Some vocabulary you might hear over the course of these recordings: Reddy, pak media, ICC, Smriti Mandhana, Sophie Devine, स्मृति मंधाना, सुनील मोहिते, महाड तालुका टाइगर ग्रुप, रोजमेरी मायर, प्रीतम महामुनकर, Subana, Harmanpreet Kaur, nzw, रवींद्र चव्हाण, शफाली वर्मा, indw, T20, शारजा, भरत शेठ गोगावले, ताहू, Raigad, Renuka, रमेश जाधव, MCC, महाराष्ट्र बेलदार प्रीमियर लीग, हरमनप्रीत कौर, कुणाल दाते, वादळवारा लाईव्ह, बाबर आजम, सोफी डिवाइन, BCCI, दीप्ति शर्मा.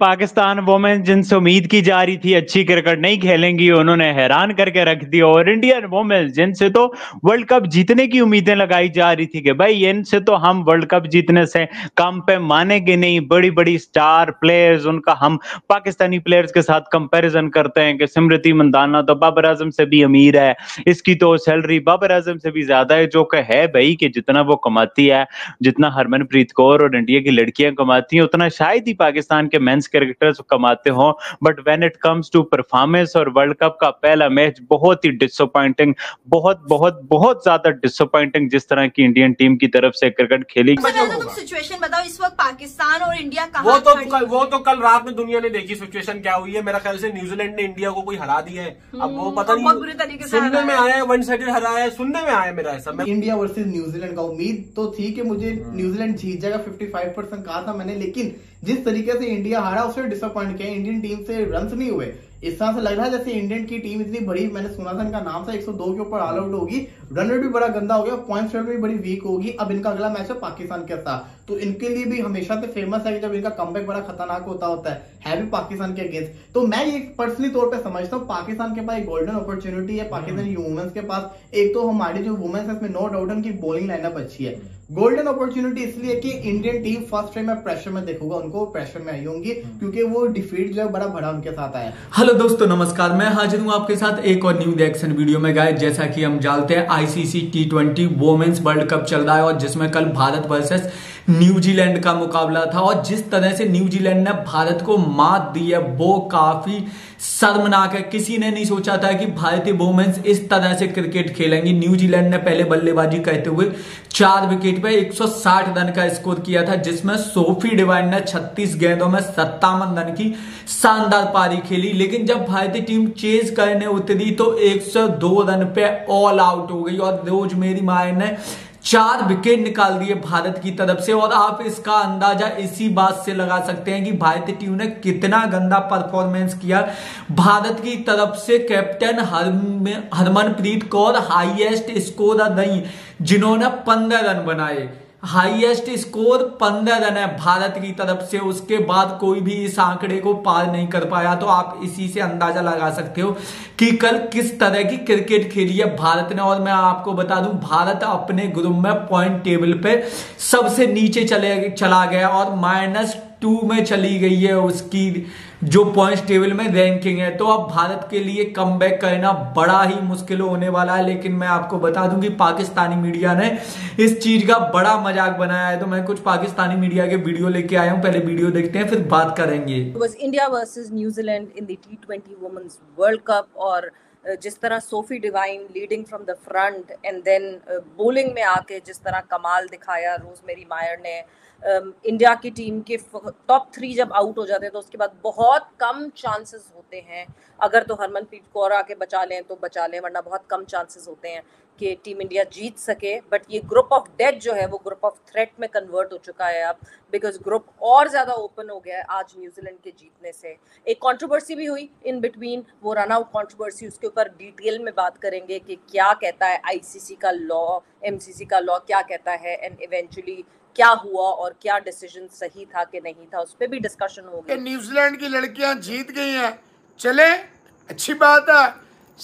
Pakistan women जिनसे उम्मीद की जा रही थी अच्छी क्रिकेट नहीं खेलेंगी, उन्होंने हैरान करके रख दिया। और इंडियन वोमेन जिनसे तो वर्ल्ड कप जीतने की उम्मीदें लगाई जा रही थी कि भाई इनसे तो हम वर्ल्ड कप जीतने से कम पे मानेंगे नहीं, बड़ी बड़ी स्टार प्लेयर्स, उनका हम पाकिस्तानी प्लेयर्स के साथ कंपेरिजन करते हैं कि स्मृति मंधाना तो बाबर आजम से भी अमीर है, इसकी तो सैलरी बाबर आजम से भी ज्यादा है, जो कि है भाई कि जितना वो कमाती है, जितना हरमनप्रीत कौर और इंडिया की लड़कियां कमाती हैं उतना शायद ही पाकिस्तान के मेंस क्रिकेटर्स कमाते हों। But when it comes to performance और वर्ल्ड कप का पहला मैच बहुत ही डिसअपॉइंटिंग, बहुत बहुत बहुत ज्यादा डिसअपॉइंटिंग जिस तरह की इंडियन टीम की तरफ से क्रिकेट खेली। सिचुएशन बताओ इस वक्त पाकिस्तान और इंडिया का, वो तो कल रात में दुनिया ने देखी सिचुएशन क्या हुई है। मेरा ख्याल से न्यूजीलैंड ने इंडिया को कोई हरा दिया है, अब वो पता नहीं सुनने में आया है वन साइडेड हराया है, सुनने में आया मेरा ऐसा। इंडिया वर्सेज न्यूजीलैंड का उम्मीद तो थी कि मुझे न्यूजीलैंड जीत जाएगा, 55% कहा था मैंने, लेकिन जिस तरीके से इंडिया हारा उससे डिसअपॉइंट किया। इंडियन टीम से रन्स नहीं हुए, इस तरह से लग रहा है जैसे इंडियन की टीम इतनी बड़ी, मैंने सुना था इनका नाम था 102 के ऊपर ऑल आउट होगी, रन रेट भी बड़ा गंदा हो गया, पॉइंट्स रेट भी बड़ी वीक होगी। अब इनका अगला मैच है पाकिस्तान के साथ, तो इनके लिए भी हमेशा से फेमस है कि जब इनका कमबैक बड़ा खतरनाक होता है भी पाकिस्तान के अगेंस्ट। तो मैं ये पर्सनली तौर पर समझता हूँ पाकिस्तान के पास एक गोल्डन अपॉर्चुनिटी है, पाकिस्तानी वुमेन्स के पास। एक तो हमारी जो वुमेन्स है इसमें नो डाउट उनकी बॉलिंग लाइनअप अच्छी है, गोल्डन अपॉर्चुनिटी इसलिए कि इंडियन टीम फर्स्ट टाइम में प्रेशर में देखूंगा उनको, प्रेशर में आई होंगी क्योंकि वो डिफीट जो है बड़ा भरा उनके साथ आया। हेलो दोस्तों नमस्कार, मैं हाजिर हूं आपके साथ एक और न्यू रिएक्शन वीडियो में। गाइस जैसा कि हम जानते हैं ICC T20 women's world cup चल रहा है और जिसमें कल भारत वर्सेस न्यूजीलैंड का मुकाबला था, और जिस तरह से न्यूजीलैंड ने भारत को मात दी है वो काफी शर्मनाक है। किसी ने नहीं सोचा था कि भारतीय वोमेन्स इस तरह से क्रिकेट खेलेंगी। न्यूजीलैंड ने पहले बल्लेबाजी करते हुए 4 विकेट पे 160 रन का स्कोर किया था, जिसमें सोफी डिवाइन ने 36 गेंदों में 57 रन की शानदार पारी खेली। लेकिन जब भारतीय टीम चेज करने उतरी तो 102 रन पे ऑल आउट हो गई और रोजमेरी मायर ने 4 विकेट निकाल दिए भारत की तरफ से। और आप इसका अंदाजा इसी बात से लगा सकते हैं कि भारतीय टीम ने कितना गंदा परफॉर्मेंस किया। भारत की तरफ से captain हरमनप्रीत कौर highest scorer रही, जिन्होंने 15 रन बनाए, हाईएस्ट स्कोर 15 रन है भारत की तरफ से। उसके बाद कोई भी इस आंकड़े को पार नहीं कर पाया, तो आप इसी से अंदाजा लगा सकते हो कि कल किस तरह की क्रिकेट खेली है भारत ने। और मैं आपको बता दूं भारत अपने ग्रुप में पॉइंट टेबल पे सबसे नीचे चला गया और -2 में चली गई है उसकी जो पॉइंट्स टेबल में रैंकिंग है। तो अब भारत के लिए कमबैक करना बड़ा ही मुश्किल होने वाला है। लेकिन मैं आपको बता दूं कि पाकिस्तानी मीडिया ने इस चीज का बड़ा मजाक बनाया है, तो मैं कुछ पाकिस्तानी मीडिया के वीडियो लेके आया हूं, पहले वीडियो देखते हैं फिर बात करेंगे। India versus New Zealand in the T20 women's world cup, और जिस तरह सोफी डिवाइन leading from the front and then bowling में आके जिस तरह कमाल दिखाया रोजमेरी मायर ने। इंडिया की टीम के टॉप 3 जब आउट हो जाते हैं तो उसके बाद बहुत कम चांसेस होते हैं, अगर तो हरमनप्रीत कौर आके बचा लें तो बचा लें, वरना बहुत कम चांसेस होते हैं कि टीम इंडिया जीत सके। बट ये ग्रुप ऑफ डेथ जो है वो ग्रुप ऑफ थ्रेट में कन्वर्ट हो चुका है अब, बिकॉज ग्रुप और ज़्यादा ओपन हो गया है आज न्यूजीलैंड के जीतने से। एक कंट्रोवर्सी भी हुई इन बिटवीन, वो रन आउट कंट्रोवर्सी, उसके ऊपर डिटेल में बात करेंगे कि क्या कहता है ICC का लॉ, MCC का लॉ क्या कहता है, एंड इवेंचुअली क्या हुआ और क्या डिसीजन सही था कि नहीं था, उस पर भी डिस्कशन होगी। न्यूजीलैंड की लड़कियां जीत गई हैं, चले अच्छी बात है।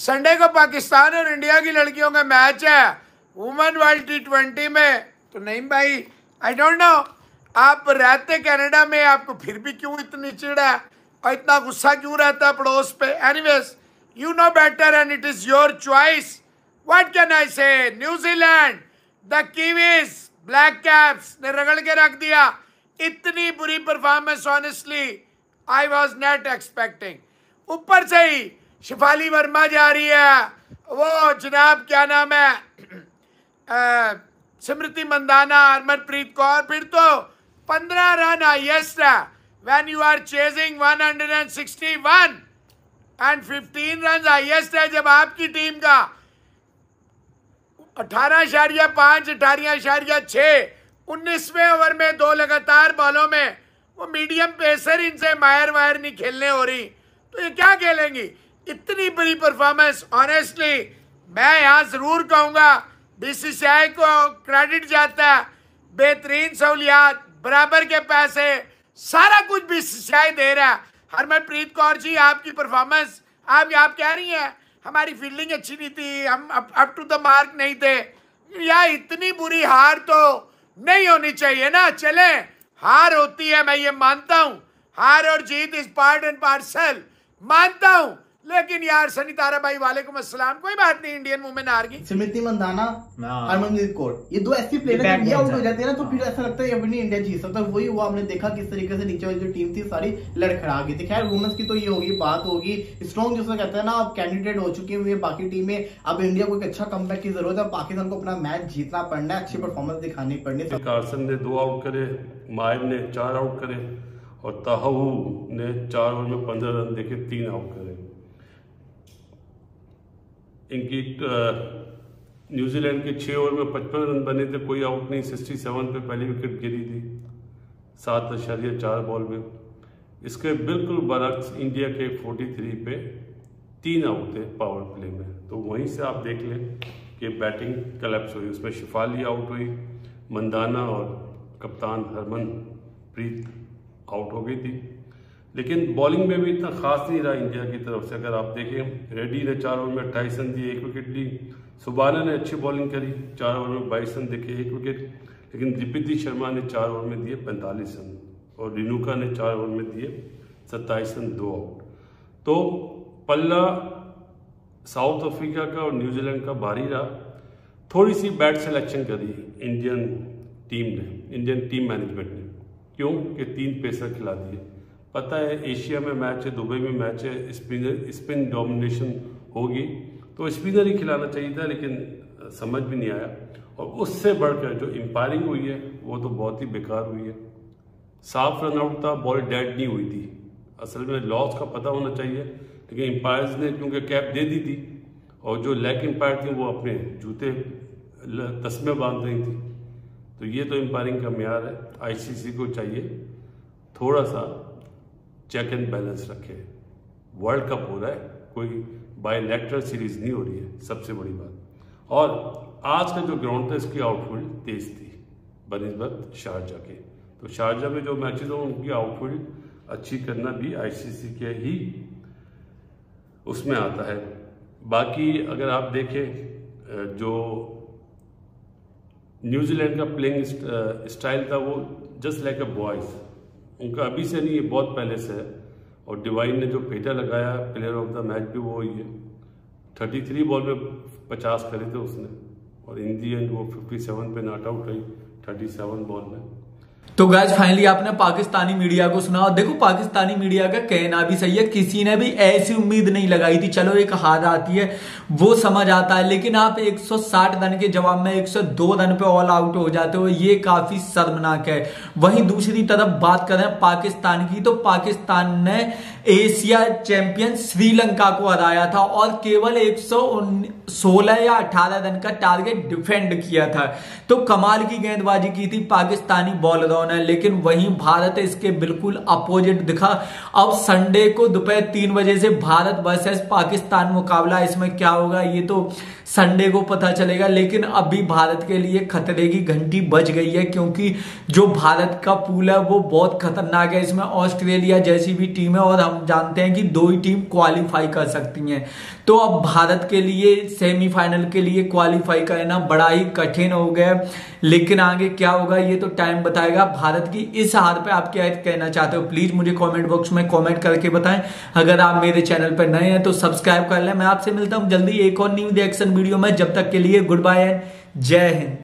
संडे को पाकिस्तान और इंडिया की लड़कियों का मैच है वुमेन वर्ल्ड T20 में, तो नहीं भाई आई डोंट नो आप रहते कनाडा में, आपको फिर भी क्यों इतनी चिड़ है और इतना गुस्सा क्यों रहता है पड़ोस पे। Anyways you know better and it is your choice, what can I say. New Zealand the Kiwis Black Caps ने रगड़ के रख दिया, इतनी बुरी performance honestly I was not expecting. ऊपर से ही शफाली वर्मा जा रही है, वो जनाब क्या नाम है स्मृति मंधाना, हरमनप्रीत कौर, फिर तो 15 रन हाईएस्ट है when you are chasing 161 and 15 run highest है जब आपकी टीम का 18.5 18.6 19वें ओवर में 2 लगातार बॉलों में वो मीडियम पेसर, इनसे मायर वायर नहीं खेलने हो रही तो ये क्या खेलेंगी। इतनी बड़ी परफॉर्मेंस ऑनेस्टली मैं यहाँ ज़रूर कहूँगा BCCI को क्रेडिट जाता है, बेहतरीन सहूलियात, बराबर के पैसे, सारा कुछ बीसीसीआई दे रहा है। हरमनप्रीत कौर जी, आपकी परफॉर्मेंस, आप कह रही हैं हमारी फील्डिंग अच्छी नहीं थी, हम अप टू द मार्क नहीं थे, या इतनी बुरी हार तो नहीं होनी चाहिए ना। चले, हार होती है, मैं ये मानता हूँ, हार और जीत इज पार्ट एंड पार्सल, मानता हूँ, लेकिन यार सनी तारा भाई वालेकुम अस्सलाम, कोई बात नहीं, इंडियन वुमेन हार गई। स्मृति मंधाना, हरमनप्रीत कौर, ये दो ऐसी प्लेयर हैं जब ये आउट हो जाते हैं ना तो फिर ऐसा लगता है अपनी इंडिया जीत सकता है। वही हुआ, हमने देखा किस तरीके से नीचे वाली जो टीम थी सारी लड़खड़ा गई थी। खैर वुमेन्स की तो ये होगी बात होगी, स्ट्रॉन्ग जैसा कहता है ना, अब कैंडिडेट हो चुकी हुई है बाकी टीमें, अब इंडिया को एक अच्छा कमबैक की जरूरत है, पाकिस्तान को अपना मैच जीतना पड़ना है, अच्छी परफॉर्मेंस दिखानी पड़नी है। कार्सन ने 2 आउट करे, मायर ने 4 आउट करे और ताहू ने 4 ओवर में 15 रन देके 3 आउट करे। इनकी न्यूजीलैंड के 6 ओवर में 55 रन बने थे, कोई आउट नहीं, 67 पे पहली विकेट गिरी थी 7.4 बॉल में। इसके बिल्कुल बरक्स इंडिया के 43 पे 3 आउट थे पावर प्ले में। तो वहीं से आप देख लें कि बैटिंग कलेप्स हुई, उसमें शिफाली आउट हुई, मंदाना और कप्तान हरमनप्रीत आउट हो गई थी। लेकिन बॉलिंग में भी इतना खास नहीं रहा इंडिया की तरफ से। अगर आप देखें, रेड्डी ने 4 ओवर में 28 रन दिए, 1 विकेट ली। सुबाना ने अच्छी बॉलिंग करी, 4 ओवर में 22 रन देके 1 विकेट, लेकिन दीप्ति शर्मा ने 4 ओवर में दिए 45 रन और रेनुका ने 4 ओवर में दिए 27 रन, 2 आउट। तो पल्ला साउथ अफ्रीका का और न्यूजीलैंड का भारी रहा। थोड़ी सी बैट सिलेक्शन करी इंडियन टीम मैनेजमेंट ने, क्यों कि 3 पेसर खिला दिए। पता है एशिया में मैच है, दुबई में मैच है, स्पिन डोमिनेशन होगी, तो स्पिनर ही खिलाना चाहिए था, लेकिन समझ भी नहीं आया। और उससे बढ़कर जो एम्पायरिंग हुई है वो तो बहुत ही बेकार हुई है। साफ रनआउट था, बॉल डेड नहीं हुई थी, असल में लॉस का पता होना चाहिए, लेकिन एम्पायर्स ने क्योंकि कैप दे दी थी और जो लेग एम्पायर थी वो अपने जूते तस्मे बांध रही थी। तो ये तो एम्पायरिंग का म्यार है। आईसीसी को चाहिए थोड़ा सा चेक एंड बैलेंस रखे। वर्ल्ड कप हो रहा है, कोई बायलैटरल सीरीज नहीं हो रही है, सबसे बड़ी बात। और आज का जो ग्राउंड था इसकी आउटफील्ड तेज थी बनिस्बत शारजा के। तो शारजा में जो मैचेस हो उनकी आउटफील्ड अच्छी करना भी आईसीसी के ही उसमें आता है। बाकी अगर आप देखें जो न्यूजीलैंड का प्लेइंग स्टाइल था वो जस्ट लाइक अ बॉयज़, उनका अभी से नहीं, ये बहुत पहले से है। और डिवाइन ने जो पेटा लगाया, प्लेयर ऑफ द मैच भी वो हुई है। 33 बॉल में 50 करे थे उसने और इन दी एंड वो 57 पे नॉट आउट हुई 37 बॉल में। तो गाइस फाइनली आपने पाकिस्तानी मीडिया को सुना और देखो पाकिस्तानी मीडिया का कहना भी सही है, किसी ने भी ऐसी उम्मीद नहीं लगाई थी। चलो एक हार आती है वो समझ आता है, लेकिन आप 160 रन के जवाब में 102 रन पे ऑल आउट हो जाते हो, ये काफी शर्मनाक है। वहीं दूसरी तरफ बात करें पाकिस्तान की, तो पाकिस्तान ने एशिया चैंपियन श्रीलंका को हराया था और केवल 116 या 18 रन का टारगेट डिफेंड किया था। तो कमाल की गेंदबाजी की थी पाकिस्तानी बॉलरों ने, लेकिन वहीं भारत इसके बिल्कुल अपोजिट दिखा। अब संडे को दोपहर 3 बजे से भारत वर्सेस पाकिस्तान मुकाबला, इसमें क्या होगा ये तो संडे को पता चलेगा, लेकिन अभी भारत के लिए खतरे की घंटी बज गई है क्योंकि जो भारत का पूल है वो बहुत खतरनाक है। इसमें ऑस्ट्रेलिया जैसी भी टीम है और हम जानते हैं कि 2 ही टीम क्वालिफाई कर सकती है। तो अब भारत के लिए सेमीफाइनल के लिए क्वालिफाई करना बड़ा ही कठिन हो गया, लेकिन आगे क्या होगा ये तो टाइम बताएगा। भारत की इस हार पे आप क्या कहना चाहते हो प्लीज मुझे कमेंट बॉक्स में कमेंट करके बताएं। अगर आप मेरे चैनल पर नए हैं तो सब्सक्राइब कर लें। मैं आपसे मिलता हूं जल्दी एक और न्यू रिएक्शन वीडियो में, जब तक के लिए गुड बाय एंड जय हिंद।